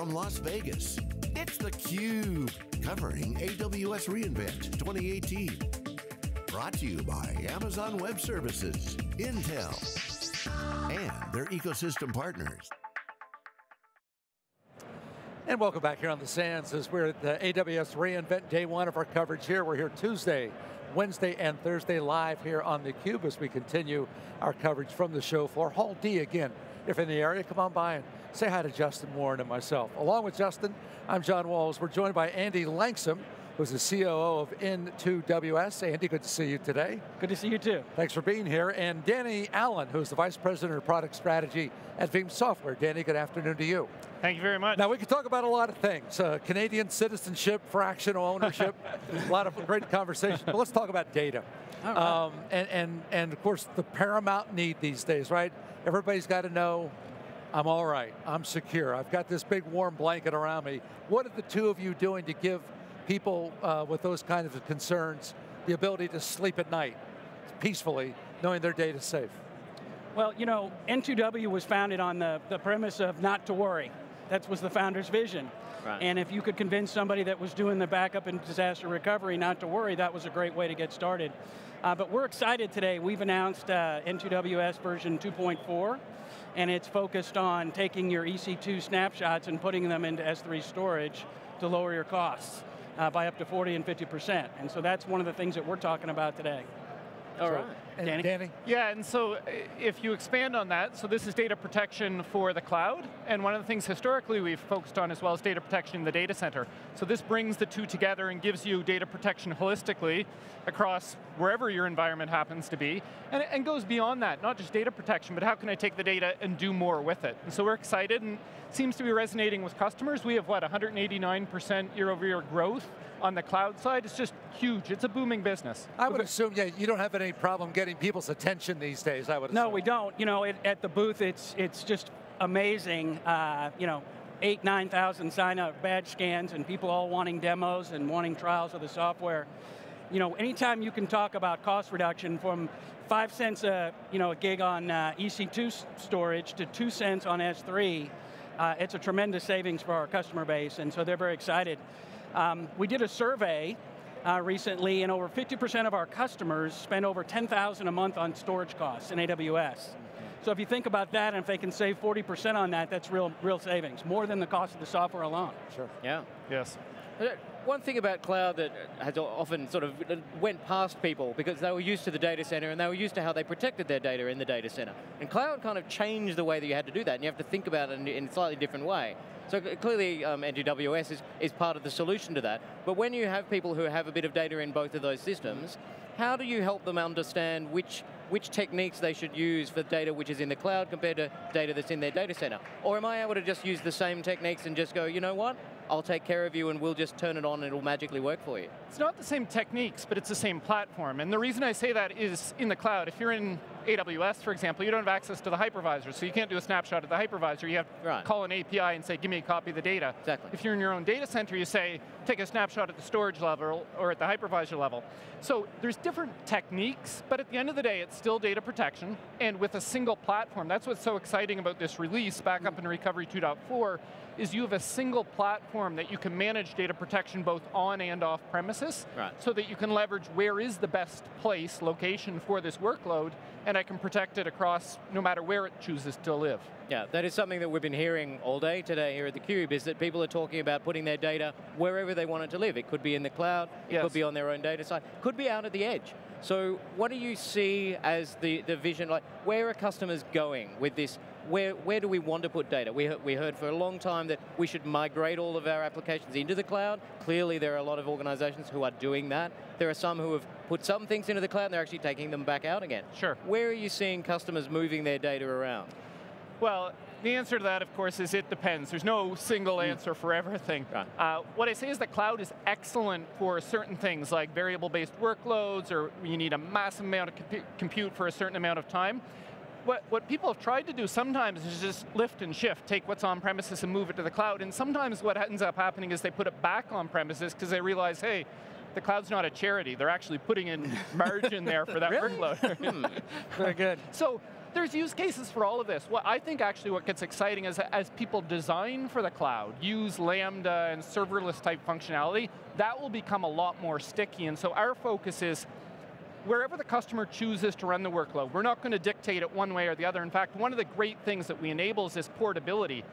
from Las Vegas, it's theCUBE, covering AWS reInvent 2018. Brought to you by Amazon Web Services, Intel, and their ecosystem partners. And welcome back here on the Sands as we're at the AWS reInvent day one of our coverage here. We're here Tuesday, Wednesday and Thursday live here on theCUBE as we continue our coverage from the show floor. Hall D again, if in the area, come on by and say hi to Justin Warren and myself. Along with Justin, I'm John Walls. We're joined by Andy Langsam, who's the COO of N2WS. Andy, good to see you today. Good to see you too. Thanks for being here. And Danny Allen, who's the Vice President of Product Strategy at Veeam Software. Danny, good afternoon to you. Thank you very much. Now we can talk about a lot of things. Canadian citizenship, fractional ownership, a lot of great conversation. But let's talk about data. Right. And of course the paramount need these days, right? Everybody's got to know, I'm all right, I'm secure, I've got this big warm blanket around me. What are the two of you doing to give people with those kinds of concerns the ability to sleep at night peacefully, knowing their data's safe? Well, you know, N2W was founded on the premise of not to worry. That was the founder's vision. Right. And if you could convince somebody that was doing the backup and disaster recovery not to worry, that was a great way to get started. But we're excited today. We've announced N2WS version 2.4, and it's focused on taking your EC2 snapshots and putting them into S3 storage to lower your costs by up to 40 and 50%. And so that's one of the things that we're talking about today. All right. Danny? Yeah, and so if you expand on that, so this is data protection for the cloud, and one of the things historically we've focused on as well is data protection in the data center. So this brings the two together and gives you data protection holistically across wherever your environment happens to be, and goes beyond that, not just data protection, but how can I take the data and do more with it? And so we're excited, and it seems to be resonating with customers. We have, what, 189% year-over-year growth on the cloud side. It's just huge, it's a booming business. I would assume, yeah, you don't have any problem getting people's attention these days, I would assume. No, we don't. You know, at the booth, it's just amazing. You know, 8,000 to 9,000 sign-up badge scans and people all wanting demos and wanting trials of the software. You know, anytime you can talk about cost reduction from 5 cents a gig on EC2 storage to 2 cents on S3, it's a tremendous savings for our customer base, and so they're very excited. We did a survey recently, and over 50% of our customers spend over $10,000 a month on storage costs in AWS. Okay. So if you think about that, and if they can save 40% on that, that's real savings, more than the cost of the software alone. Sure. Yeah. Yes. One thing about cloud that has often sort of went past people because they were used to the data center and they were used to how they protected their data in the data center. And cloud kind of changed the way that you had to do that, and you have to think about it in a slightly different way. So clearly N2WS is part of the solution to that, but when you have people who have a bit of data in both of those systems, how do you help them understand which techniques they should use for data which is in the cloud compared to data that's in their data center? Or am I able to just use the same techniques and just go, you know what? I'll take care of you and we'll just turn it on and it'll magically work for you. It's not the same techniques, but it's the same platform. And the reason I say that is in the cloud, if you're in AWS, for example, you don't have access to the hypervisor, so you can't do a snapshot of the hypervisor. You have to call an API and say, give me a copy of the data. Exactly. If you're in your own data center, you say, take a snapshot at the storage level or at the hypervisor level. So there's different techniques, but at the end of the day, it's still data protection, and with a single platform. That's what's so exciting about this release, Backup and Recovery 2.4, is you have a single platform that you can manage data protection both on and off premises, so that you can leverage where is the best place, location for this workload, and I can protect it across no matter where it chooses to live. Yeah, that is something that we've been hearing all day today here at theCUBE, is that people are talking about putting their data wherever they want it to live. It could be in the cloud, it could be on their own data site, could be out at the edge. So what do you see as the vision, like where are customers going with this? Where do we want to put data? We heard for a long time that we should migrate all of our applications into the cloud. Clearly there are a lot of organizations who are doing that. There are some who have put some things into the cloud and they're actually taking them back out again. Sure. Where are you seeing customers moving their data around? Well, the answer to that, of course, is it depends. There's no single answer for everything. Right. What I say is that cloud is excellent for certain things like variable-based workloads, or you need a massive amount of compute for a certain amount of time. What people have tried to do sometimes is just lift and shift, take what's on premises and move it to the cloud, and sometimes what ends up happening is they put it back on premises because they realize, hey, the cloud's not a charity. They're actually putting in margin there for that workload. Very good. So there's use cases for all of this. What I think actually what gets exciting is as people design for the cloud, use Lambda and serverless type functionality, that will become a lot more sticky. And so our focus is wherever the customer chooses to run the workload, we're not going to dictate it one way or the other. In fact, one of the great things that we enable is this portability.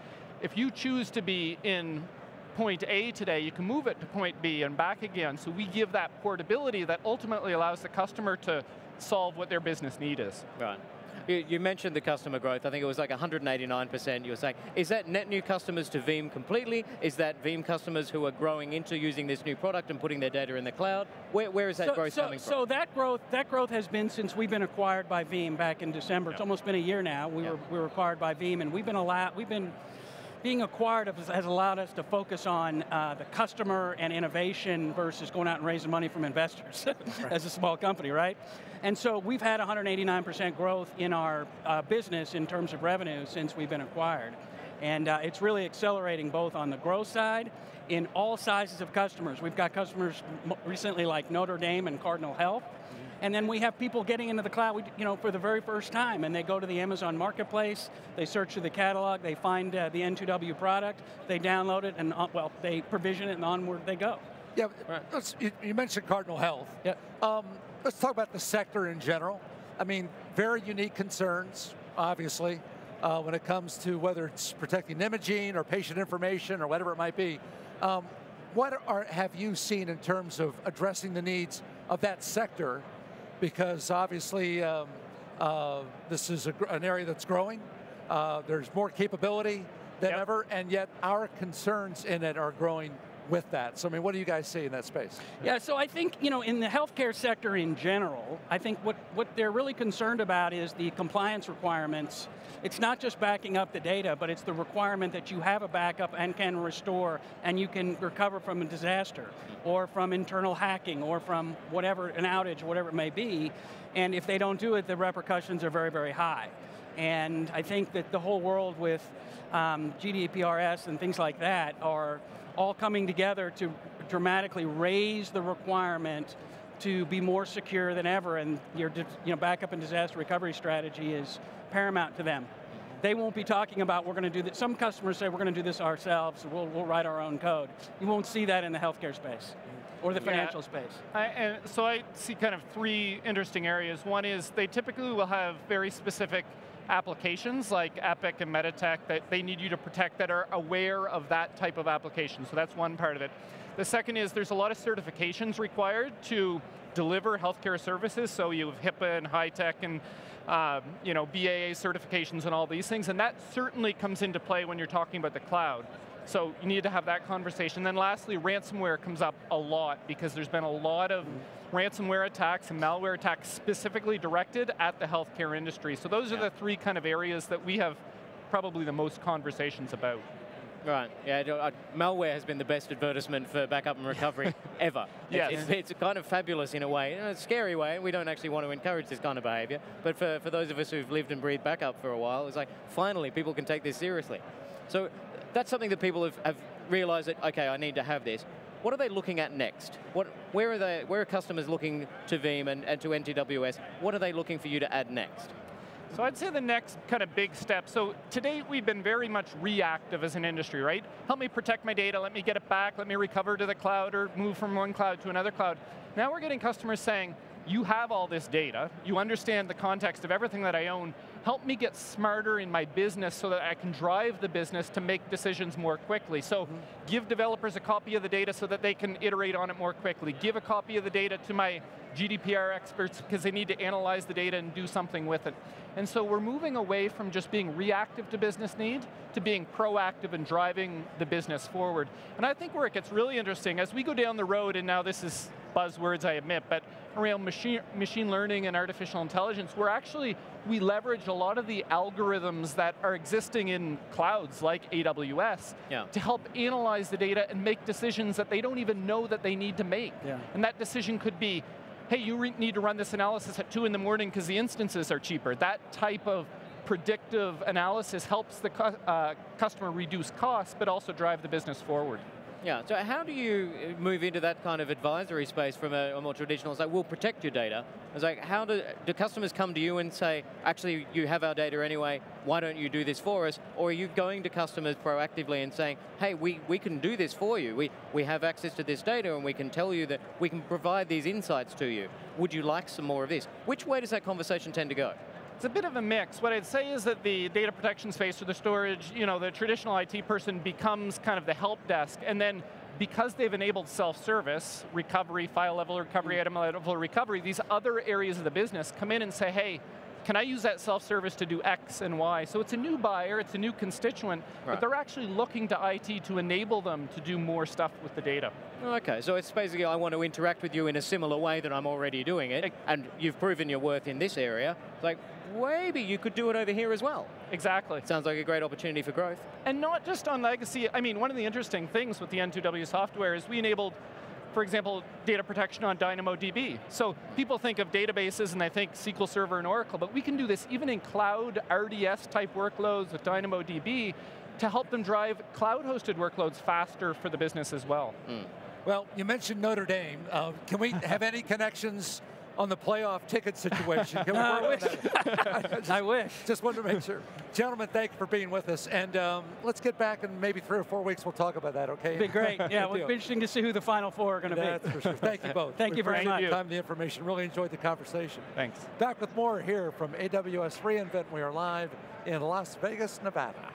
If you choose to be in point A today, you can move it to point B and back again. So we give that portability that ultimately allows the customer to solve what their business need is. Right. You mentioned the customer growth. I think it was like 189% you were saying. Is that net new customers to Veeam completely? Is that Veeam customers who are growing into using this new product and putting their data in the cloud? Where is that growth coming from? So that growth has been since we've been acquired by Veeam back in December. Yep. It's almost been a year now. We were acquired by Veeam, and being acquired has allowed us to focus on the customer and innovation versus going out and raising money from investors as a small company, right? And so we've had 189% growth in our business in terms of revenue since we've been acquired. And it's really accelerating both on the growth side in all sizes of customers. We've got customers recently like Notre Dame and Cardinal Health. And then we have people getting into the cloud, you know, for the very first time, and they go to the Amazon marketplace, they search through the catalog, they find the N2W product, they download it, and well, they provision it, and onward they go. Yeah, right. You mentioned Cardinal Health. Yeah. Let's talk about the sector in general. I mean, very unique concerns, obviously, when it comes to whether it's protecting imaging or patient information or whatever it might be. Have you seen in terms of addressing the needs of that sector? Because obviously this is an area that's growing. There's more capability than ever, and yet our concerns in it are growing with that. So I mean, what do you guys see in that space? Yeah, so I think, you know, in the healthcare sector in general, I think what they're really concerned about is the compliance requirements. It's not just backing up the data, but it's the requirement that you have a backup and can restore, and you can recover from a disaster, or from internal hacking, or from whatever, an outage, whatever it may be. And if they don't do it, the repercussions are very, very high. And I think that the whole world with GDPRs and things like that are all coming together to dramatically raise the requirement to be more secure than ever, and your backup and disaster recovery strategy is paramount to them. They won't be talking about, we're going to do this. Some customers say, we're going to do this ourselves, we'll write our own code. You won't see that in the healthcare space, or the financial space. And so I see kind of three interesting areas. One is, they typically will have very specific applications like Epic and Meditech that they need you to protect that are aware of that type of application, so that's one part of it. The second is there's a lot of certifications required to deliver healthcare services, so you have HIPAA and HITECH and BAA certifications and all these things, and that certainly comes into play when you're talking about the cloud. So you need to have that conversation. Then lastly, ransomware comes up a lot because there's been a lot of ransomware attacks and malware attacks specifically directed at the healthcare industry. So those are the three kind of areas that we have probably the most conversations about. Right, yeah, malware has been the best advertisement for backup and recovery ever. Yes. It's kind of fabulous in a way, in a scary way. We don't actually want to encourage this kind of behavior, but for those of us who've lived and breathed backup for a while, it's like, finally, people can take this seriously. So that's something that people have realized that, okay, I need to have this. What are they looking at next? Where are customers looking to Veeam and to N2WS? What are they looking for you to add next? So I'd say the next kind of big step, so to date we've been very much reactive as an industry, right? Help me protect my data, let me get it back, let me recover to the cloud or move from one cloud to another cloud. Now we're getting customers saying, you have all this data, you understand the context of everything that I own, help me get smarter in my business so that I can drive the business to make decisions more quickly. So give developers a copy of the data so that they can iterate on it more quickly. Give a copy of the data to my GDPR experts because they need to analyze the data and do something with it. And so we're moving away from just being reactive to business need to being proactive and driving the business forward. And I think where it gets really interesting, as we go down the road, and now this is buzzwords, I admit, but around machine learning and artificial intelligence, we leverage a lot of the algorithms that are existing in clouds like AWS to help analyze the data and make decisions that they don't even know that they need to make. Yeah. And that decision could be, hey, you need to run this analysis at 2 in the morning because the instances are cheaper. That type of predictive analysis helps the customer reduce costs, but also drive the business forward. Yeah, so how do you move into that kind of advisory space from a more traditional, it's like, we'll protect your data. It's like, how do customers come to you and say, actually, you have our data anyway, why don't you do this for us? Or are you going to customers proactively and saying, hey, we can do this for you. We have access to this data and we can tell you that we can provide these insights to you. Would you like some more of this? Which way does that conversation tend to go? It's a bit of a mix. What I'd say is that the data protection space or the storage, you know, the traditional IT person becomes kind of the help desk, and then because they've enabled self-service, recovery, file level recovery, item level recovery, these other areas of the business come in and say, hey, can I use that self-service to do X and Y? So it's a new buyer, it's a new constituent, right, but they're actually looking to IT to enable them to do more stuff with the data. Okay, so it's basically, I want to interact with you in a similar way that I'm already doing it, and you've proven your worth in this area. It's like, maybe you could do it over here as well. Exactly. Sounds like a great opportunity for growth. And not just on legacy. I mean, one of the interesting things with the N2W software is we enabled, for example, data protection on DynamoDB. So people think of databases and they think SQL Server and Oracle, but we can do this even in cloud RDS type workloads with DynamoDB to help them drive cloud-hosted workloads faster for the business as well. Mm. Well, you mentioned Notre Dame. Can we have any connections on the playoff ticket situation? Can we work I wish. Just wanted to make sure. Gentlemen, thank you for being with us. And let's get back in maybe 3 or 4 weeks, we'll talk about that, okay? It'd be great. Yeah, it'll be interesting to see who the Final Four are going to be. That's for sure. Thank you both. Thank you very much. Time and the information. Really enjoyed the conversation. Thanks. Back with more here from AWS reInvent. We are live in Las Vegas, Nevada.